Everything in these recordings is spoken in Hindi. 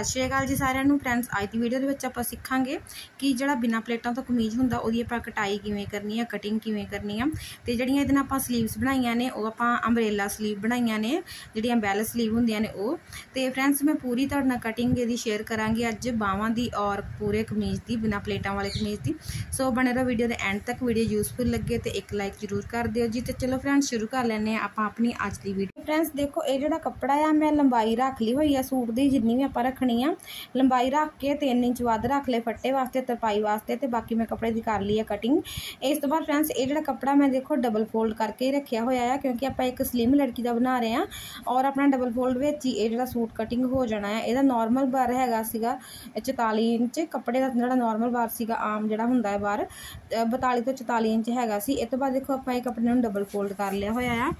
सत श्री अकाल जी सारिआं नूं फ्रेंड्स, अज दी वीडियो दे विच आपां सिखांगे कि जिहड़ा बिना प्लेटां तो कमीज हुंदा उहदी आपां कटाई किवें करनी है, कटिंग किवें करनी है। ते जिहड़ियां इहदे नाल आपां स्लीव्स बनाईआं ने ओह आपां अंब्रेला स्लीव बनाईआं ने, जिहड़ियां बैल स्लीव हुंदियां ने ओह। ते फ्रेंड्स मैं पूरी तुहाडे नाल कटिंग इहदी शेयर करांगी अज, बाहवां दी और पूरे कमीज दी, बिना प्लेटां वाले कमीज दी। सो बने रहो वीडियो दे एंड तक, वीडियो यूजफुल लगे तो एक लाइक जरूर कर दिओ जी। तो चलो फ्रेंड्स शुरू कर लैने आपां अपनी अज दी वीडियो। फ्रेंड्स देखो ये जिहड़ा कपड़ा आ मैं लंबाई रख ली हुई है सूट दी, जिन्नी भी आपां रखनी आ लंबाई रख के 3 इंच वध रख ले फट्टे वास्ते, तरपाई वास्ते। तो बाकी मैं कपड़े की कर ली है कटिंग। इस तो बाद फ्रेंड्स ये जिहड़ा कपड़ा मैं देखो डबल फोल्ड करके ही रखा होया है, क्योंकि आप एक स्लिम लड़की का बना रहे हैं और अपना डबल फोल्ड में ही ये जिहड़ा सूट कटिंग हो जाना है। इसका नॉर्मल बार हैगा सीगा 44 इंच, कपड़े का जिहड़ा नॉर्मल बार सीगा आम जिहड़ा हुंदा है बार 42 तो 44 इंच हैगा सी। इस तो बाद देखो आप कपड़े नूं डबल फोल्ड कर लिया होया है।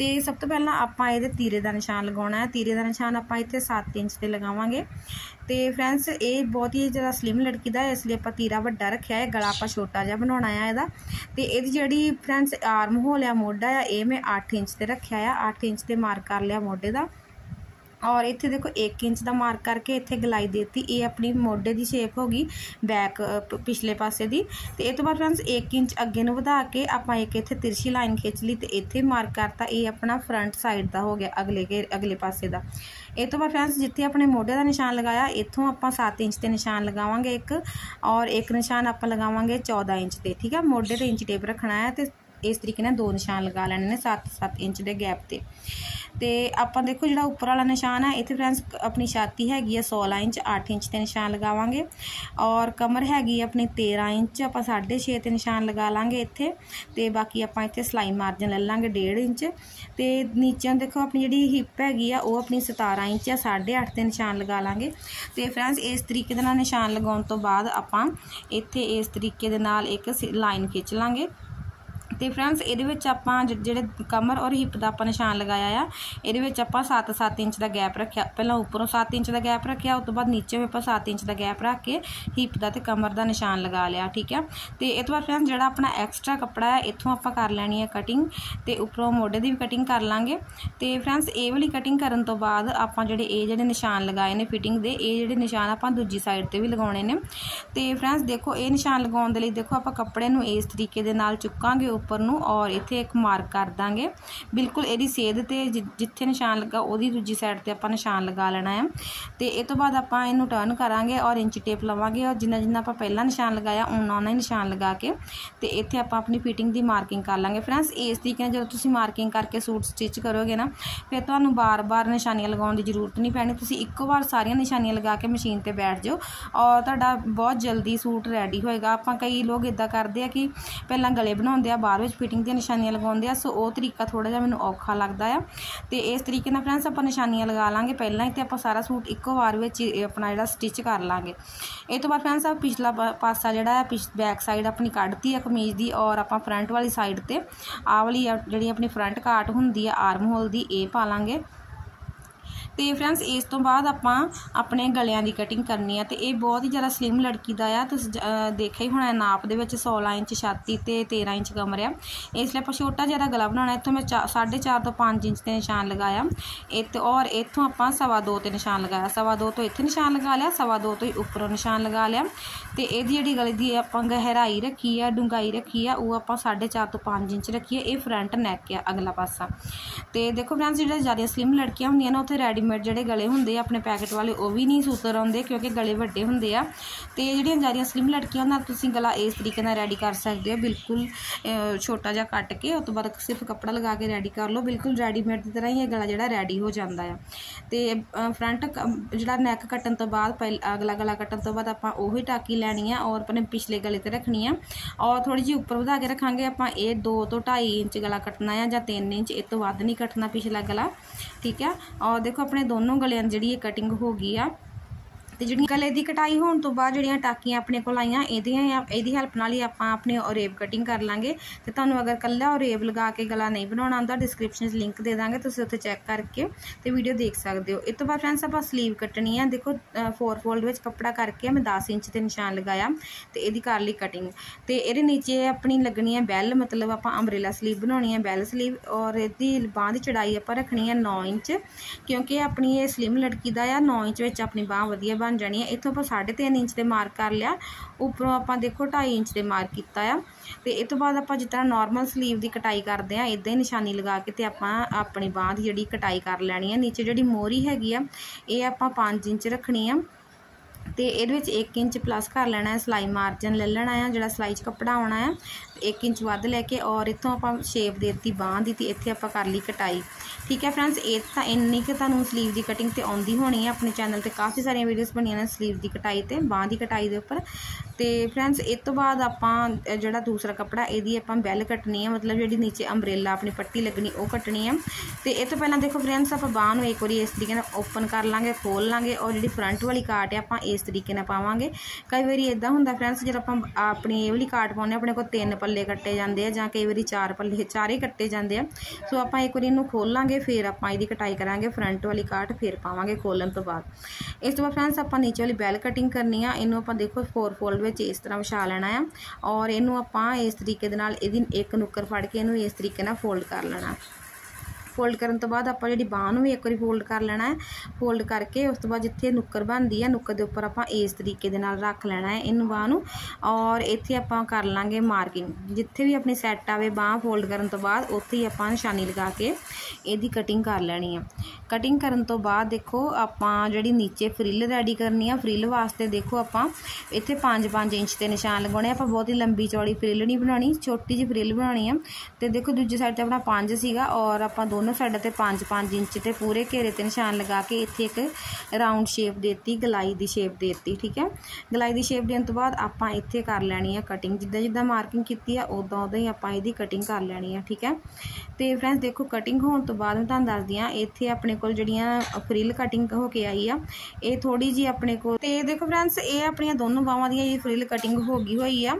तो सब तो पहला आपां इहदे तीरे का निशान लगाउणा है। तीरे का निशान आपां इत्थे 7 इंच ते लगावांगे। तो फ्रेंड्स ये बहुत ही ज़्यादा स्लिम लड़की का है, इसलिए आप तीरा वड्डा रखा है, गला आप छोटा जहा बनाना है इहदा। तो यदि जी फ्रेंड्स आर्म होल आ मोढ़ा आ ये मैं 8 इंच से रखा है, 8 इंच से मार्क कर लिया मोढ़े का। और इत्थे देखो 1 इंच का मार्क करके इत्थे गलाई देती, ये अपनी मोढ़े की शेप होगी बैक पिछले पासे की। तो इस तो बाद फ्रेंड्स 1 इंच अगे नूं वधा के आपां एक इत्थे तिरछी लाइन खिंच ली, तो इत्थे मार्क करता, ये अपना फ्रंट साइड का हो गया अगले पासे का। इस तो बाद फ्रेंड्स जिथे अपने मोढ़े का निशान लगाया इत्थों आपां 7 इंच के निशान लगावांगे एक, और एक निशान आपां लगावांगे 14 इंच के। ठीक है, मोढ़े ते इंच टेप रखना है। तो इस तरीके ने 2 निशान लगा लेने 7-7 इंच के गैप ते। तो आप देखो जो उपर वाला निशान है इतने फ्रेंड्स अपनी छाती हैगी है 16 इंच, 8 इंच के निशान लगावांगे। और कमर हैगी अपनी 13 इंच, आप 6.5 के निशान लगा लाँगे इत्थे। तो बाकी आप इत्थे सिलाई मार्जन ले लाँगे 1.5 इंच। तो नीचे देखो अपनी जी हिप हैगी है वह अपनी 17 इंच या 8.5 के निशान लगा लाँगे। तो फ्रेंड्स इस तरीके के निशान लगाने तो बाद आपां इत्थे इस तरीके दे नाल एक लाइन खिंच लाँगे। तो फ्रेंड्स ये आप जेडे कमर और हिप का आप निशान लगाया आ, ये आप 7-7 इंच का गैप रखा, पहला उपरों 7 इंच का गैप रखा, उस तो बाद नीचे भी 7 इंच का गैप रख के हिप का तो कमर का निशान लगा लिया। ठीक है, तो इस तो बाद फ्रेंड्स जो अपना एक्सट्रा कपड़ा है इतों आप कर लैनी है कटिंग, तो उपरों मोढ़े की भी कटिंग कर लाँगे। तो फ्रेंड्स ये वाली कटिंग करने तो बाद आप जो निशान लगाए ने फिटिंग के, ये जो निशान आप दूजी साइड पर भी लगाने ने। तो फ्रेंड्स देखो ये निशान लगाने के लिए देखो आप कपड़े में इस तरीके के नाल चुकांगे उपर नूं और इत्थे एक मार्क कर देंगे बिल्कुल इहदी सेध ते, जिथे निशान लगा उहदी दूजी साइड ते आपां निशान लगा लेना है। तो इस तो बाद आपां इहनूं टर्न करांगे और इंच टेप लवांगे, और जिन्ना जिन्ना आपां पहला निशान लगाया उन्ना उन्ना ही निशान लगा के तो इत्थे आपां अपनी फिटिंग की मार्किंग कर लाँगे। फ्रेंड्स इस तरीके नाल जदों तुसीं मार्किंग करके सूट स्टिच करोगे ना फिर तुहानूं बार बार निशानियां लगाउण दी जरूरत नहीं पैणी, तुसीं इक्को बार सारियां निशानियां लगा के मशीन ते बैठ जाओ और तुहाडा बहुत जल्दी सूट रैडी होएगा। आपां कई लोग इदां करदे आ कि पहलां गले बनाउंदे आ बाहर में फिटिंग दी निशानियां लगाउंदे आ, सो वो तरीका थोड़ा जिहा मैनूं औखा लगदा आ। तो इस तरीके नाल फ्रेंड्स आपां निशानियां लगा लाँगे पहलां ही, ते आपां सारा सूट इक्को वार विच अपना जिहड़ा स्टिच कर लाँगे। इस तो बाद फ्रेंड्स आप पिछला पासा जिहड़ा बैक साइड अपनी कड्ढती है कमीज दी, और आपां फ्रंट वाली साइड ते आ वाली जिहड़ी अपनी फ्रंट काट हुंदी आ आर्म होल दी ए पा लाँगे। तो फ्रेंड्स इस तो बाद आपां अपने गलियां की कटिंग करनी है। तो ये बहुत ही ज़्यादा स्लिम लड़की का आ, तुसीं देखा ही होना नाप दे विच 16 इंच छाती ते 13 इंच कमर आ, इसलिए आप छोटा जिहा गला बनाना। इत्थों मैं 4.5 तो 5 इंच के निशान लगाया इत्थे, और इत्थों आपां 2.25 ते निशान लगाया, 2.25 तो इत्थे निशान लगा लिया, 2.25 तो ही उपरों निशान लगा लिया। तो इहदी जिहड़ी गले दी आपां गहराई रखी है, डूंघाई रखी है वो आपां 4.5 तो 5 इंच रखी है। ये फ्रंट नैक आ अगला पासा। तो देखो फ्रेंड्स जिहड़े ज़्यादा स्लिम लड़कियां हुंदियां ना उत्थे रैडी ਜਿਹੜੇ गले ਹੁੰਦੇ अपने पैकेट वाले वो भी नहीं सूतर आउंदे, क्योंकि गले ਵੱਡੇ ਹੁੰਦੇ ਆ। तो ਜਿਹੜੀਆਂ ਜ਼ਿਆਦਾ स्लिम लड़कियां ਨਾਲ ਤੁਸੀਂ गला इस तरीके ਨਾਲ ਰੈਡੀ कर सकते हो, बिल्कुल छोटा ਜਿਹਾ ਕੱਟ ਕੇ ਉਸ ਤੋਂ ਬਾਅਦ सिर्फ कपड़ा लगा के रैडी कर लो, बिल्कुल रेडीमेड ਦੀ तरह ही ਇਹ गला ਜਿਹੜਾ ਰੈਡੀ ਹੋ ਜਾਂਦਾ ਆ। ਤੇ फ्रंट ਜਿਹੜਾ ਨੈਕ ਕੱਟਣ ਤੋਂ ਬਾਅਦ ਪਹਿਲਾ ਅਗਲਾ ਗਲਾ ਕੱਟਣ ਤੋਂ ਬਾਅਦ ਆਪਾਂ ਉਹੀ ਟਾਕੀ ਲੈਣੀ ਆ और अपने पिछले गले ਤੇ ਰੱਖਣੀ ਆ, और थोड़ी ਜਿਹੀ ਉੱਪਰ ਵਧਾ ਕੇ ਰੱਖਾਂਗੇ ਆਪਾਂ। ਇਹ 2 ਤੋਂ 2.5 ਇੰਚ गला ਕੱਟਣਾ ਆ ਜਾਂ 3 ਇੰਚ, ਇਸ ਤੋਂ ਵੱਧ ਨਹੀਂ ਕੱਟਣਾ ਪਿਛਲਾ गला। ठीक है, और देखो अपने दोनों गलियां जिहड़ी कटिंग हो गई आ। तो जी गले की कटाई होने तो बाद जो टाकियां अपने को आईया ये हैल्प नाल ही आप अपने ओरेब कटिंग कर लाँगे। तो तुम्हें अगर कला ओरेब लगा के गला नहीं बनाना आता डिस्क्रिप्शन लिंक दे देंगे, तुम उत्तर चैक करके तो वीडियो देख सकते हो। इस तो बाद फ्रेंड्स आप स्लीव कट्टनी है, देखो 4 फोल्ड में कपड़ा करके मैं 10 इंच के निशान लगाया तो यदि कर ली कटिंग। तो ये नीचे अपनी लगनी है बैल, मतलब आप अंब्रेला स्लीव बनानी है बैल स्लीव, और यदि बाँह की चढ़ाई आप रखनी है 9 इंच, क्योंकि अपनी ये स्लिम लड़की का या 9 इंच अपनी बाँह वधिया बन जानी है। इतों आप 3.5 इंच के मार्क कर लिया, उपरों आप देखो 2.5 इंच के मार्क किया है। तो इस तो बाद आप जिस तरह नॉर्मल स्लीव की कटाई करते हैं इदा ही निशानी लगा के आप अपनी बाँह की जी कटाई कर लैनी है। नीचे जी मोहरी हैगी है ये आप 5 इंच रखनी है, तो ये 1 इंच प्लस कर लेना है, सिलाई मार्जिन ले लेना है जो सिलाई च कपड़ा आना है 1 इंच वध लैके, और इतों आप शेप देती बाँह दी, इतने आप कर ली कटाई। ठीक है फ्रेंड्स, ये तो इन्नी कि तुहानूं स्लीव की कटिंग तो आँदी होनी है, अपने चैनल पर काफ़ी सारिया वीडियोज़ बनिया ने स्लीव की कटाई तो बाँह की कटाई के उपर। तो फ्रेंड्स इस तो बाद आपां जिहड़ा दूसरा कपड़ा इहदी आपां बैल कटनी है, मतलब जिहड़ी नीचे अंब्रेला अपनी पट्टी लगनी वो कटनी है। तो इस तो पहलां देखो फ्रेंड्स आप बाँह नूं एक वारी इस तरीके नाल ओपन कर लाँगे, खोल लाँगे, और जिहड़ी फ्रंट वाली काट है आपां इस तरीके नाल पावांगे। कई वारी इदां हुंदा फ्रेंड्स जद आपां अपनी ये वाली काट पाउने अपने कोल 3 पल्ले कट्टे जांदे आ जां कई वारी 4 पल्ले चारे कट्टे जांदे आ। सो आपां एक वारी इहनूं खोल लाँगे, फिर आपां इहदी कटाई करांगे, फ्रंट वाली काट फिर पावांगे खोलन तो बाद। इस तो बाद फ्रेंड्स आपां नीचे वाली बैल कटिंग करनी आ, इहनूं आपां देखो 4 फोल्ड इस तरह विछा लेना है, और इनू आपां इस तरीके दे नाल इहदी एक नुक्कर फड़ के इनू इस तरीके नाल फोल्ड कर लेना। फोल्ड करने तो बाद आपां जिहड़ी बाँह नूं भी एक बार फोल्ड कर लेना है, फोल्ड करके उस तो बाद जिथे नुक्कर बनती है नुक्कर दे उपर आपां इस तरीके दे नाल रख लेना है इनू बाँह नूं, और इत्थे आपां कर लांगे मार्किंग, जिथे भी अपनी सैट आवे बाँह फोल्ड करने तो बाद उत्थे ही आपां निशानी लगा के इहदी कटिंग कर लेनी है। कटिंग करने तो बाद देखो आपां जिहड़ी नीचे फ्रिल रेडी करनी है, फ्रिल वास्ते देखो आपां इत्थे 5-5 इंच के निशान लगाने, आपां बहुत ही लंबी चौड़ी फ्रिल नहीं बनानी, छोटी जी फ्रिल बनानी है। तो देखो दूजी साइड ते अपना 5 सीगा, और आपां दोनों साइड ते 5-5 इंच ते पूरे घेरे ते निशान लगा के इत्थे एक राउंड शेप देती, गलाई की शेप देती। ठीक है, गलाई की शेप देने तो बाद आपां इत्थे कर लैनी है कटिंग, जिद्दां जिद्दां मार्किंग कीती है उदां उदां ही आपां इहदी कटिंग कर लैनी है। ठीक है, तो फ्रेंड्स देखो कटिंग होने तो बाद मैं तुहानूं दसदी आं इत्थे अपने कोल जिहड़ियां फ्रिल कटिंग होके आई आ ये थोड़ी जी अपने को। तो देखो फ्रेंड्स ये अपनी दोनों बावां दी फ्रिल कटिंग हो गई हुई है,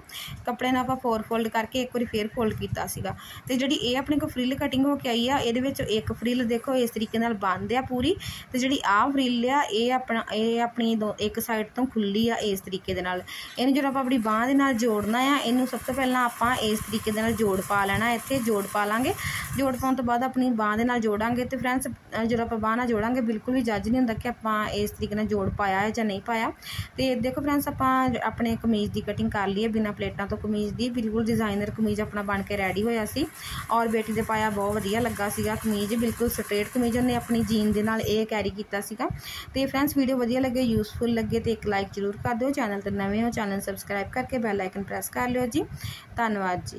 कपड़े नाल आपां 4 फोल्ड करके एक बार फिर फोल्ड कीता सीगा। तो जिहड़ी ये अपने को फ्रिल कटिंग होके आई आ ये एक फ्रिल देखो इस तरीके नाल बंद है पूरी, तो जिहड़ी आ फ्रिल आ ये अपना ये अपनी एक साइड तो खुली आ इस तरीके दे नाल। इहनूं जदों आपां अपनी बाँह दे नाल जोड़ना आ, इहनूं सब तो पहलां आपां इस तरीके दे नाल जोड़ पा लेना, इत्थे जोड़ पा लांगे, जोड़ पाउण तो बाद अपनी बाँह दे नाल जोड़ांगे। तो फ्रेंड्स जदों आपां बाँह नाल जोड़ांगे बिल्कुल भी जज नहीं हुंदा कि आपां इस तरीके नाल जोड़ पाया है जां नहीं पाया। तो देखो फ्रेंड्स आपां अपने कमीज़ की कटिंग कर ली है बिना प्लेटां तो, कमीज़ की बिल्कुल डिजाइनर कमीज़ अपना बन के रैडी होया सी, और बेटी दे पाया बहुत वधिया लगा सीगा कमीज़, बिल्कुल स्ट्रेट कमीज़ उन्हें अपनी जीन दे नाल ये कैरी कीता सीगा। ते फ्रेंड्स वीडियो वधिया लगे यूज़फुल लगे तो एक लाइक जरूर कर दिओ, चैनल ते नवें हो चैनल सबसक्राइब करके बैल आइकन प्रेस कर लिओ जी। धन्यवाद जी।